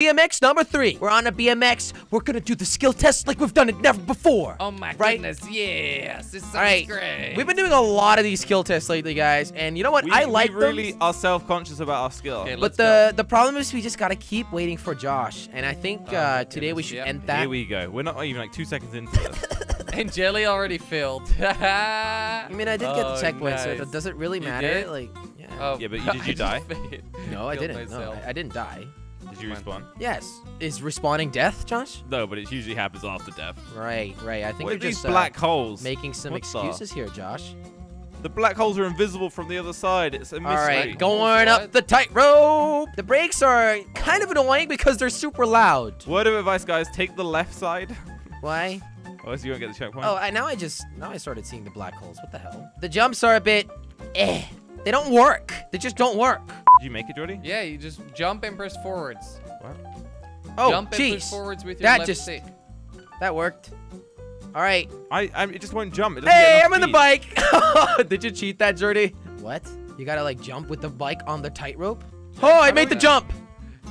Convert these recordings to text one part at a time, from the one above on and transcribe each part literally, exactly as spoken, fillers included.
B M X number three. We're on a B M X. We're gonna do the skill test like we've done it never before. Oh my right? goodness, yes. This sounds All right. great. We've been doing a lot of these skill tests lately, guys. And you know what? We, I like we really them. are self-conscious about our skill. Okay, but the, the problem is we just gotta keep waiting for Josh. And I think oh, uh, today goodness. we should yep. end that. Here we go. We're not even like two seconds into this. And Jelly already filled. I mean, I did oh, get the checkpoint, nice. so it doesn't really matter. Like, yeah. Oh, yeah, but you, did you die? No, I didn't. No, I, I didn't die. Did you respawn? Yes. Is respawning death, Josh? No, but it usually happens after death. Right, right. I think what you're these just black uh, holes? making some What's excuses that? here, Josh. The black holes are invisible from the other side. It's a mystery. All right, going what? up the tightrope. The brakes are kind of annoying because they're super loud. Word of advice, guys: take the left side. Why? Oh, so you won't get the checkpoint. Oh, I, now I just now I started seeing the black holes. What the hell? The jumps are a bit, eh. They don't work. They just don't work. Did you make it, Jordy? Yeah, you just jump and press forwards. What? Oh, jump and press forwards with your that left just seat. That worked. All right. I, I it just won't jump. It hey, I'm on the bike. Did you cheat that, Jordy? What? You gotta like jump with the bike on the tightrope? Yeah, oh, I made the that. jump.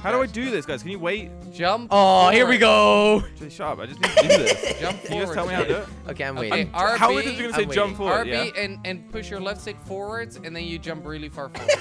How do I do this, guys? Can you wait? Jump. Oh, forward. Here we go. Just sharp. I just need to do this. Jump forward. Can you just tell me how to do it? Okay, I'm waiting. Okay, R B, how is it going to say waiting. jump forward? R B yeah? and, and push your left stick forwards, and then you jump really far forward.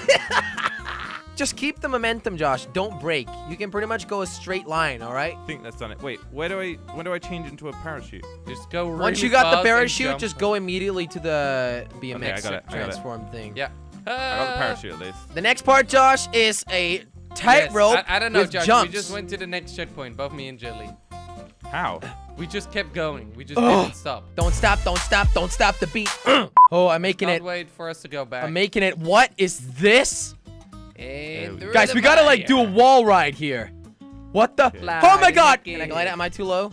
Just keep the momentum, Josh. Don't break. You can pretty much go a straight line, all right? I think that's done it. Wait, where do I when do I change into a parachute? Just go really Once you got the parachute, just go immediately to the B M X okay, I got it. I transform got it. thing. Yeah. Uh, I got the parachute at least. The next part, Josh, is a tightrope. Yes, I, I don't know, Josh. Jumps. We just went to the next checkpoint, both me and Jelly. How? We just kept going. We just Ugh. didn't stop. Don't stop, don't stop, don't stop the beat. Oh, I'm making don't it. wait for us to go back. I'm making it. What is this? And we Guys, we gotta like here. do a wall ride here. What the? Fly oh my god! Again. Can I glide it? Am I too low?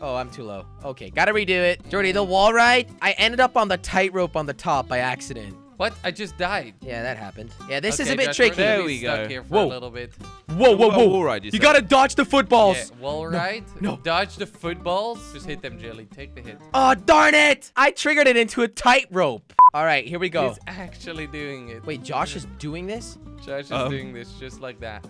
Oh, I'm too low. Okay, gotta redo it. Jordy, the wall ride, I ended up on the tightrope on the top by accident. What? I just died. Yeah, that happened. Yeah, this okay, is a bit Josh, tricky. There we go. Stuck here for whoa. A little bit. Whoa, whoa, whoa. Wall ride, you you gotta dodge the footballs. Yeah, wall ride? No. Dodge the footballs? Just hit them, Jelly. Take the hit. Oh, darn it! I triggered it into a tightrope. All right, here we go. He's actually doing it. Wait, Josh is doing this? Josh is um. doing this just like that.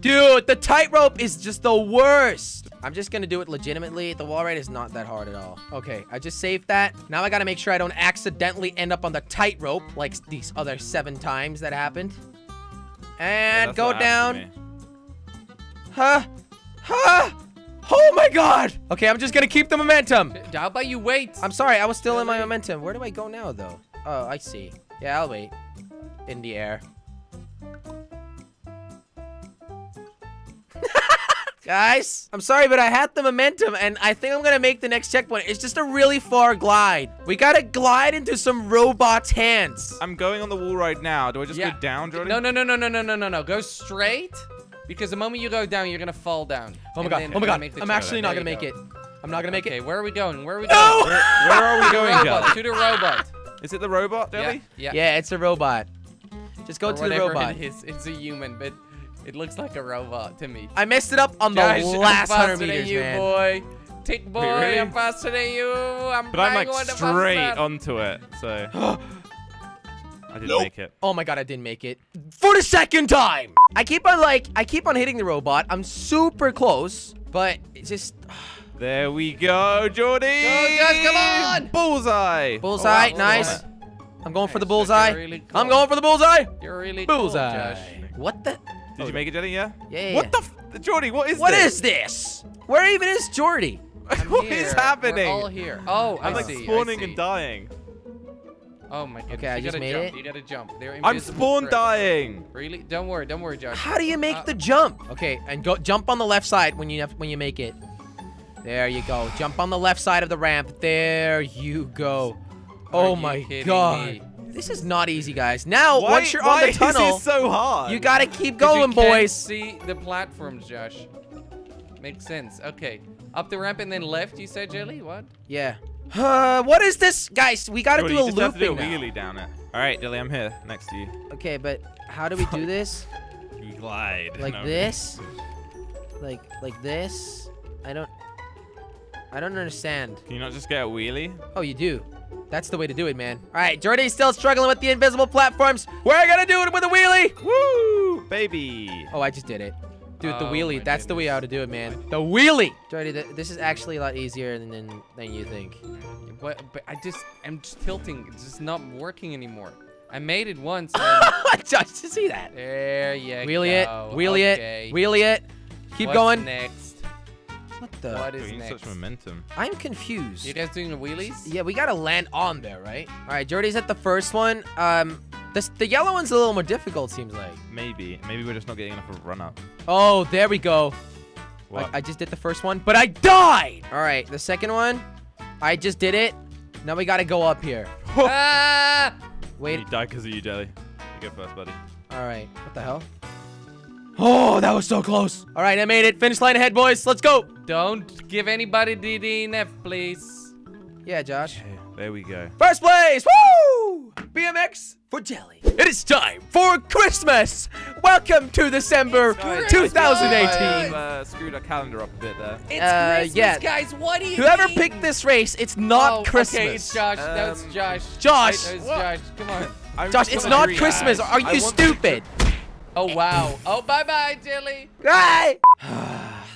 Dude, the tightrope is just the worst. I'm just gonna do it legitimately. The wall ride is not that hard at all. Okay, I just saved that. Now I gotta make sure I don't accidentally end up on the tightrope like these other seven times that happened. And yeah, go down. Huh? Huh? Oh my god! Okay, I'm just gonna keep the momentum. How about you wait? I'm sorry, I was still I'll in my wait. momentum. Where do I go now, though? Oh, I see. Yeah, I'll wait. In the air. Guys, I'm sorry, but I had the momentum, and I think I'm gonna make the next checkpoint. It's just a really far glide. We gotta glide into some robot's hands. I'm going on the wall right now. Do I just yeah. go down, Jordan? No, no, no, no, no, no, no, no, no. Go straight, because the moment you go down, you're gonna fall down. Oh my god! Oh my god! I'm actually not gonna make it. I'm not gonna make it. Okay, where are we going? Where are we going? No! Where, where are we going? Robot, to the robot. Is it the robot, Jelly? Yeah. Yeah, yeah it's a robot. Just go or to the robot. It is. It's a human, but. It looks like a robot to me. I messed it up on Josh, the last one hundred meters, you, man. Boy. Tick boy, really? I'm faster than you. I'm but I'm like straight onto it, so. I didn't nope. make it. Oh my god, I didn't make it. For the second time! I keep on like, I keep on hitting the robot. I'm super close, but it just. there we go, Jordy! Go, guys, come on! Bullseye! Bullseye, oh, wow, nice. Bullseye. I'm going nice. for the bullseye. Really cool. I'm going for the bullseye! You're really bullseye. Cool, Josh. What the? Did oh, you make it, Jelly? Yeah? Yeah, yeah. What the f- Jordy, what is what this? What is this? Where even is Jordy? What here. is happening? We're all here. Oh, I'm I like see, spawning and dying. Oh my goodness. Okay, you I just made jump. it. You gotta jump. I'm spawn forever. dying. Really? Don't worry, don't worry, Josh. How do you make uh, the jump? Okay, and go jump on the left side when you have, when you make it. There you go. Jump on the left side of the ramp. There you go. Oh Are my god. Me? This is not easy, guys. Now, why, once you're on the tunnel, why is this so hard? You gotta keep going, you boys. See the platforms, Josh. Makes sense. Okay, up the ramp and then left. You said, Jelly? What? Yeah. Uh, what is this, guys? We gotta Jordy, do a you just looping have to do a wheelie down it. All right, Jelly, I'm here next to you. Okay, but how do we do this? You glide. Like no. this? Like like this? I don't. I don't understand. Can you not just get a wheelie? Oh, you do. That's the way to do it, man. All right, Jordy's still struggling with the invisible platforms. We're gonna do it with a wheelie. Woo, baby. Oh, I just did it. do it the wheelie. Oh, that's goodness. The way how to do it, man. The wheelie! Jody, this is actually a lot easier than than, than you think. But, but I just, I'm just tilting. It's just not working anymore. I made it once. I just to see that. There you wheelie go. Wheelie it, wheelie okay. it, wheelie it. Keep What's going. next? What the? What is doing next? Such momentum. I'm confused. You guys doing the wheelies? Yeah, we gotta land on there, right? All right, Jody's at the first one. Um, this, the yellow one's a little more difficult, seems like. Maybe, maybe we're just not getting enough of a run up. Oh, there we go. What? I, I just did the first one, but I died. All right, the second one, I just did it. Now we gotta go up here. Ah! Wait. You died because of you, Jelly. You go first, buddy. All right. What the hell? Oh, that was so close. All right, I made it. Finish line ahead, boys. Let's go. Don't give anybody D D N F, please. Yeah, Josh. Okay, there we go. First place. Woo! B M X for Jelly. It is time for Christmas. Welcome to December twenty eighteen. Uh, screwed our calendar up a bit there. It's uh, Christmas, yeah. guys. What do you Whoever mean? picked this race, it's not oh, Christmas. Okay, it's Josh. Um, that was Josh. Josh. That was Josh. Come on. I'm Josh, it's not react. Christmas. Are you stupid? Oh, wow. Oh, bye-bye, Jelly. Bye.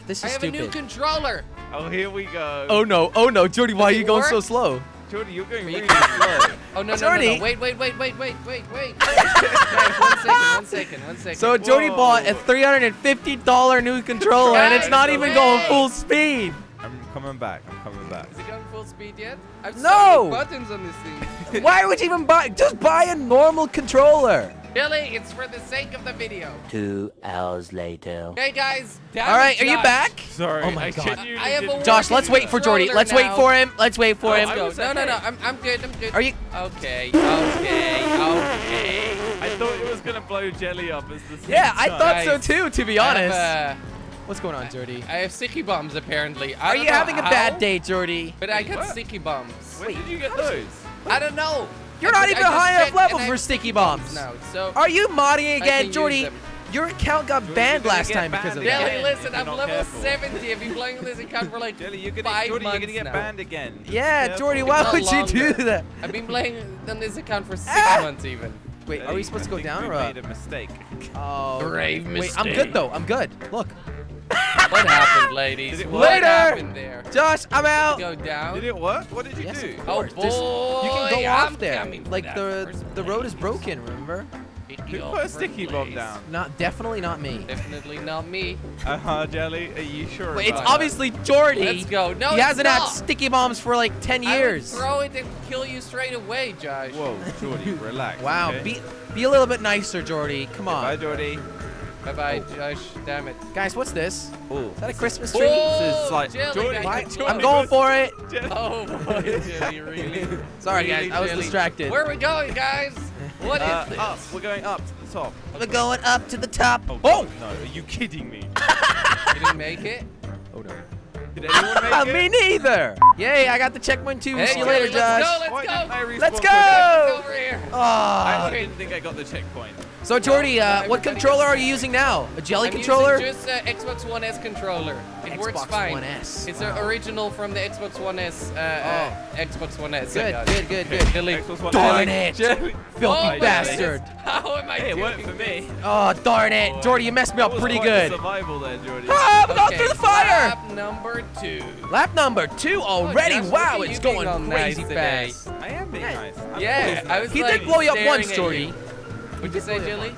This is I have stupid. a new controller. Oh, here we go. Oh, no. Oh, no. Jody, why are you work? going so slow? Jody, you're going really slow. Oh, no, Jody. no, no, no. Wait, wait, wait, wait, wait, wait, wait. Guys, one second, one second, one second. So, Jody Whoa. bought a three hundred fifty dollar new controller, and it's not even way. going full speed. I'm coming back. I'm coming back. Is it going full speed yet? I've no. so many buttons on this thing. Why would you even buy? Just buy a normal controller. Jelly, it's for the sake of the video. Two hours later. Hey, guys. All right, are you back? Sorry. Oh, my God. I have a Josh, let's wait for Jordy. Let's now. wait for him. Let's wait for oh, him. No, okay. no, no. I'm, I'm good. I'm good. Are you? Okay. Okay. Okay. I thought it was going to blow Jelly up. As the same yeah, time. I thought so, too, to be honest. Have, uh, What's going on, Jordy? I, I have sticky bums, apparently. I are you having how? a bad day, Jordy? But I got sticky bums. Where wait, did you get those? I don't know. You're not even high enough level for sticky bombs. No, so Are you modding again, Jordy? Your account got banned last time because of that. Jelly, listen, I'm level seventy. I've been playing this account for like five months. Jordy, you're gonna get banned again. Yeah, Jordy, why would you do that? I've been playing on this account for six months even. Wait, are we supposed to go down or up? I made a mistake. Oh, brave mistake. Wait, I'm good though. I'm good. Look. What happened, ladies? What Later. happened there? Josh, I'm out. Did it go down? Did it work? What did you yes, do? Oh, boy. There's, you can go I'm off there. Like, the the road is broken, remember? Who put a sticky bomb down? Not, definitely not me. Definitely not me. Uh-huh, Jelly. Are you sure Wait, It's obviously Jordy. Let's go. No, He hasn't not. had sticky bombs for, like, ten years. I would throw it and kill you straight away, Josh. Whoa, Jordy, relax. Wow. Okay? Be, be a little bit nicer, Jordy. Come on. Bye, Jordy. Bye-bye, oh. Josh. Damn it. Guys, what's this? Ooh. Is that a Christmas tree? Oh, is like Jelly, Jordy, I, Jordy. I'm going for it. Jelly. Oh, boy, Jelly, really. Sorry, really, guys. I was Jelly. distracted. Where are we going, guys? What uh, is this? Up. We're going up to the top. Okay. We're going up to the top. Oh! oh. No, are you kidding me? You didn't make it? Oh, no. Did anyone make it? Me neither. Yay, I got the check one, too. Hey, See you later, Josh. Let's go, let's go. Let's go. Over here. Oh. I didn't think I got the checkpoint. So, Jordy, uh, what controller are you using now? A Jelly I'm controller? I'm using just an Xbox One S controller. It Xbox works fine. One S. It's wow. an original from the Xbox One S. Uh, oh. uh, Xbox One S. Good, yeah, good, good, good. Jelly. Darn it. Jelly. Filthy oh, bastard. How am I hey, doing it worked for me. Oh, darn it. Oh, Jordy, you messed me up pretty good. Survival there, Jordy. Ah, we're okay. going through the fire. Lap number two. Lap number two already? Oh, gosh, wow, it's going crazy fast. I am being nice. Yeah, I was He did blow you up once, Jordy. Would you say, Jelly?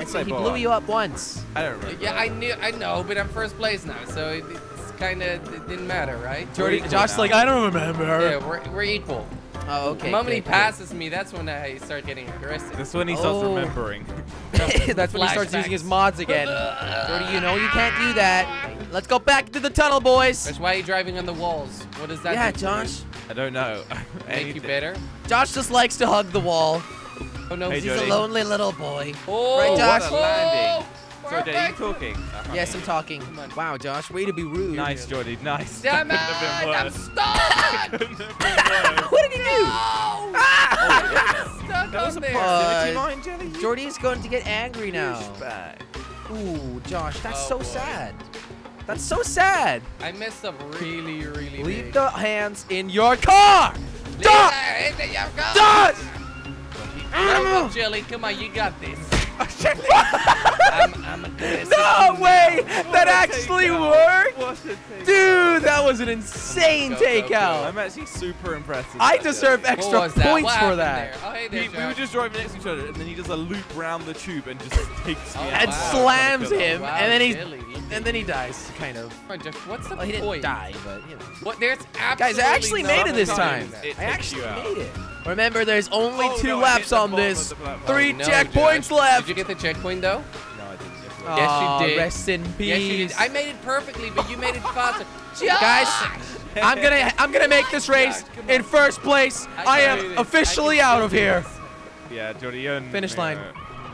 I said he blew you up once. I don't remember. Yeah, I knew, I know, but I'm first place now, so it, it's kind of it didn't matter, right? Jordy, Josh, like I don't remember. Yeah, we're we're equal. Oh, okay. The moment he passes me, that's when I start getting aggressive. That's when he starts remembering. That's when he starts using his mods again. Jordy, you know you can't do that. Let's go back to the tunnel, boys. That's why you're driving on the walls. What does that? Yeah, Josh. I don't know. Make you better. Josh just likes to hug the wall. Oh, no. Hey, he's Jordy. a lonely little boy. Oh, right, Josh? What a landing. Oh, Jordy, are you talking? Uh-huh. Yes, I'm talking. Wow, Josh, way to be rude. Nice, Jordy, nice. Damn it, I'm stuck. What did he do? No. Ah. Oh, yeah. That was a positivity Jelly. Jordy is going to get angry now. Ooh, Josh, that's oh, so boy. sad. That's so sad. I messed up really, really Leave big. the hands in your car. Leave Duh. the hands in your car. Duh. Duh. Jelly, come on, you got this. I'm, I'm no way! That actually worked! Dude, that was an insane go, takeout. Go, go. I'm actually super impressed. I deserve that. extra points that? for that. Oh, hey there, he, we were just driving next to each other, and then he does a loop round the tube and just takes me oh, out. And wow. slams him, oh, wow. and then he Jelly. and then he dies, kind of. What's the well, he didn't die, but you know. What? There's absolutely Guys, I actually made it this time. It I actually made it. Remember, there's only oh, two no, laps on this. Three oh, no, checkpoints dude. left. Did you get the checkpoint though? No, I didn't. Yes, you did. Rest in peace. Yes, you did. I made it perfectly, but you made it faster. Guys, I'm gonna I'm gonna make this race God, in first place. I, I am officially I out of here. Yeah, Jody, you're finish line.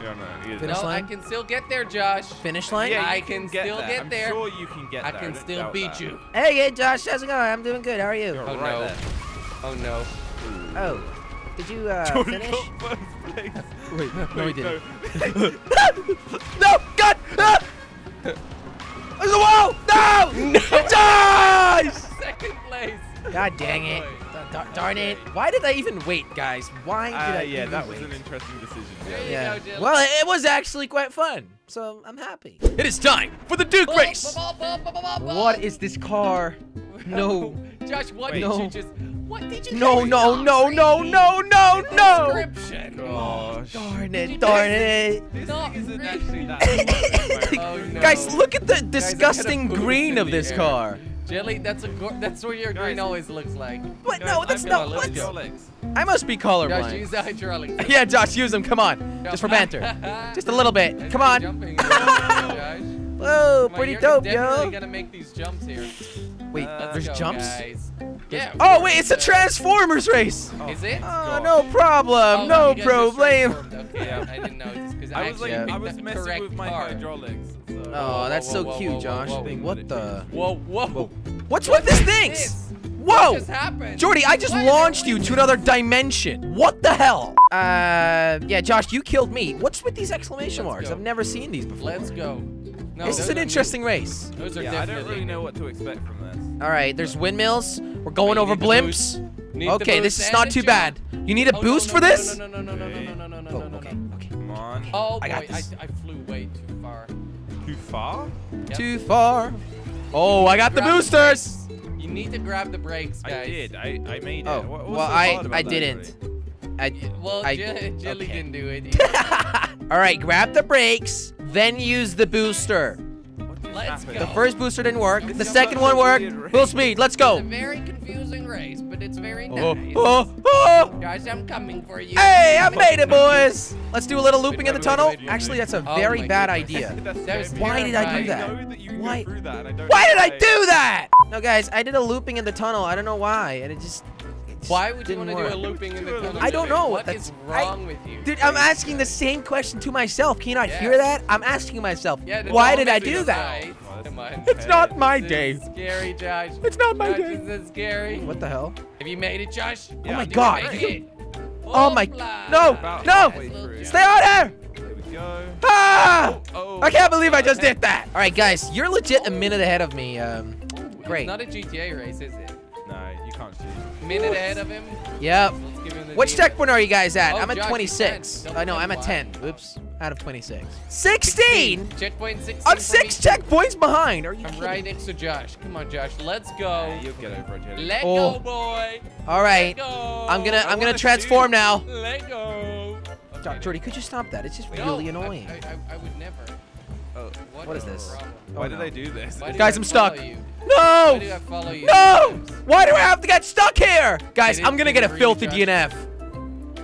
You're not finish no, line. I can still get there, Josh. Finish line. Yeah, I can, can get still that. get there. I'm sure you can get I there. I can still beat that. you. Hey, yeah, Josh, how's it going? I'm doing good. How are you? You're oh, right no. There. oh no. Oh no. Oh. Did you uh, Jordan finish? Got first place. Wait, no, no, we didn't. No, no God! Ah! There's a wall! No! No. Josh! Second place. God dang oh, it! Da da darn okay. it! Why did I even wait, guys? Why did uh, I yeah, even wait? Yeah, that was wait? an interesting decision. There yeah. You know, well, it was actually quite fun, so I'm happy. It is time for the Duke ball, race. Ball, ball, ball, ball, ball, ball. What is this car? No. Josh, what wait, did no. you just? What did you No, no, no, no, no, no, no! Description. Gosh. Darn it, darn it. This thing isn't actually that oh, no. Guys, look at the disgusting Guys, green of this air. car. Jelly, that's a that's what your Guys, green always looks like. What? No, that's I'm not what? I must be colorblind. Josh, use the hydraulics. Yeah, Josh, use them. Come on. Just for banter. Just a little bit. That's Come on. Whoa, pretty You're dope, yo. You're definitely gonna make these jumps here. Wait, uh, there's go, jumps? Guys. Yeah, oh, wait, it's a Transformers race. Oh. Is it? Oh, no problem. Oh, no problem. Okay, yeah, I didn't know. It's I, I was, like, yeah. I was messing with my car. hydraulics. So. Oh, whoa, that's whoa, so whoa, cute, whoa, Josh. Whoa, whoa, what the? Whoa, whoa. whoa. What's what with this thing? Whoa. What just happened? Jordy, I just what launched you to another dimension. What the hell? Uh, yeah, Josh, you killed me. What's with these exclamation Let's marks? Go. I've never seen these before. Let's go. No, this is an interesting new. race. Those are yeah, I don't really know what to expect from this. All right, there's windmills. We're going over blimps. Okay, this is not too bad. You need a oh, boost no, no, for this? No, no, no, no, no, no, no, no, no, no, no, no. Okay, okay. Come on. Oh, I got boy, this. I, I flew way too far. Too far? Yep. Too far. Oh, I got the boosters. The you need to grab the brakes, guys. I did. I, I made it. Oh, what, what well, I, I didn't. Already? I, well, I, Jelly okay. didn't do it. All right, grab the brakes, then use the booster. Let's go. The first booster didn't work. The second one worked. Full speed. Let's go. It's a very confusing race, but it's very oh. nice. Oh. Oh. Guys, I'm coming for you. Hey, I made it, boys. Let's do a little looping in the tunnel. Actually, that's a very oh bad idea. Why did I do that? Why? Why did I do that? No, guys, I did a looping in the tunnel. I don't know why, and it just. Why would you want to do a looping in the tunnel? I don't know. What is wrong with you? Dude, I'm asking the same question to myself. Can you not hear that? I'm asking myself, why did I do that? It's not my day. It's scary, Josh. It's not my day. This is scary. What the hell? Have you made it, Josh? Oh my God. Oh my. No, no. Stay on there. Ah! I can't believe I just did that. All right, guys, you're legit a minute ahead of me. Um, great. It's not a G T A race, is it? No, you can't shoot. Minute ahead of him. Yep. Which checkpoint are you guys at? Oh, I'm at Josh, twenty-six. I know, I'm at ten. Oops. Out of twenty-six. sixteen? Checkpoint sixteen. I'm six checkpoints behind. Are you I'm kidding? right next to Josh. Come on, Josh. Let's go. Yeah, you'll get over it. Let oh. go, boy. All right. Go. I'm going to I'm going to transform shoot. now. Let go. Okay, Jordy, could you stop that? It's just no, really annoying. I, I, I would never. Oh, what, what is this? Oh, Why no. did I do this? Why Guys, do I'm stuck. You? No! Why do I follow you? No! Why do I have to get stuck here? Guys, I'm gonna get a filthy D N F.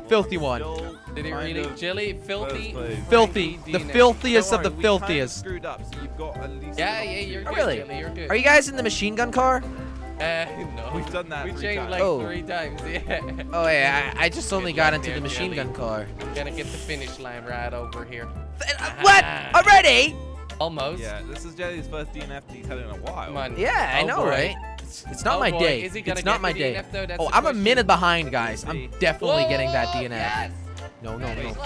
Filthy one. Did it really? Jelly? Filthy? Filthy. The filthiest of the filthiest. Yeah, yeah, you're good. Really? You're good. Are you guys in the machine gun car? Uh, no. We've done that. We changed like oh. three times. Yeah. Oh yeah, I, I just only got into the machine gun car. Gonna get the finish line right over here. What? Already? Almost. Yeah, this is Jelly's first D N F he's had in a while. Come on. Yeah, oh I know, boy. right? It's, it's not oh my boy. day. Is he gonna it's not my day. D N F, though? Oh, I'm question. a minute behind, guys. I'm definitely Whoa, getting that D N F. Yes. No, no, no.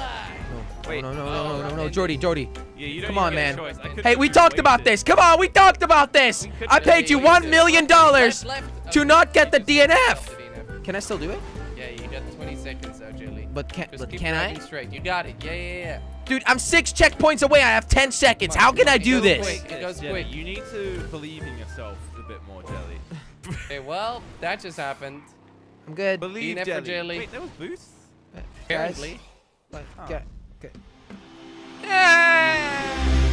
Wait. No, no, no, no, no, no, no. Jordy, Jordy. Yeah, you don't Come on, man. Hey, we talked about this. Come on, we talked about this. I paid you one million dollars to not get the D N F. Can I still do it? Yeah, you got twenty seconds, though, Jelly. But can, but can I? Straight. You got it. Yeah, yeah, yeah. Dude, I'm six checkpoints away. I have ten seconds. How can I do this? Quick. It goes quick. You need to believe in yourself a bit more, Jelly. Okay, well, that just happened. I'm good. Believe Jelly. Jelly. Wait, there was boosts? Apparently. Guys. Okay. Okay.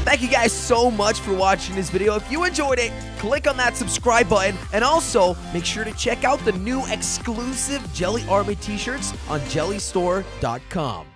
Thank you guys so much for watching this video. If you enjoyed it, click on that subscribe button, and also make sure to check out the new exclusive Jelly Army t-shirts on jelly store dot com.